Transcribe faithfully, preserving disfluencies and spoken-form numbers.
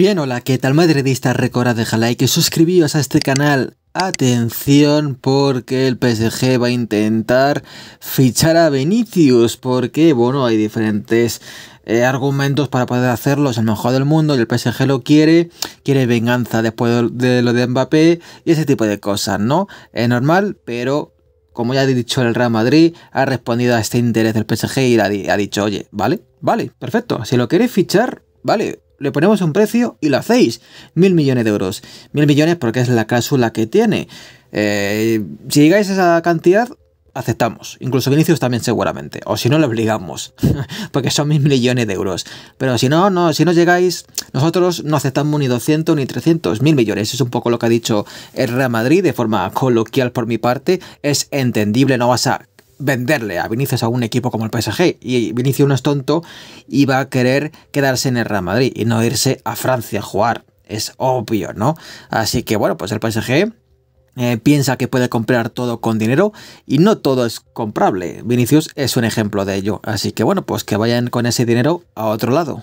Bien, hola, ¿qué tal madridistas? Recordad dejar like y suscribiros a este canal. Atención, porque el P S G va a intentar fichar a Vinicius, porque bueno, hay diferentes eh, argumentos para poder hacerlo. Es el mejor del mundo y el P S G lo quiere, quiere venganza después de lo de Mbappé y ese tipo de cosas, ¿no? Es normal, pero como ya he dicho, el Real Madrid ha respondido a este interés del P S G y ha dicho, oye, vale, vale, perfecto, si lo queréis fichar, vale, le ponemos un precio y lo hacéis. Mil millones de euros. Mil millones porque es la cláusula que tiene. Eh, si llegáis a esa cantidad, aceptamos. Incluso Vinicius también seguramente. O si no, lo obligamos. Porque son mil millones de euros. Pero si no, no, si no llegáis, nosotros no aceptamos ni doscientos ni trescientos. Mil millones. Es un poco lo que ha dicho el Real Madrid de forma coloquial por mi parte. Es entendible, no vas a venderle a Vinicius a un equipo como el P S G, y Vinicius no es tonto y va a querer quedarse en el Real Madrid y no irse a Francia a jugar, es obvio, ¿no? Así que bueno, pues el P S G eh, piensa que puede comprar todo con dinero y no todo es comprable. Vinicius es un ejemplo de ello, así que bueno, pues que vayan con ese dinero a otro lado.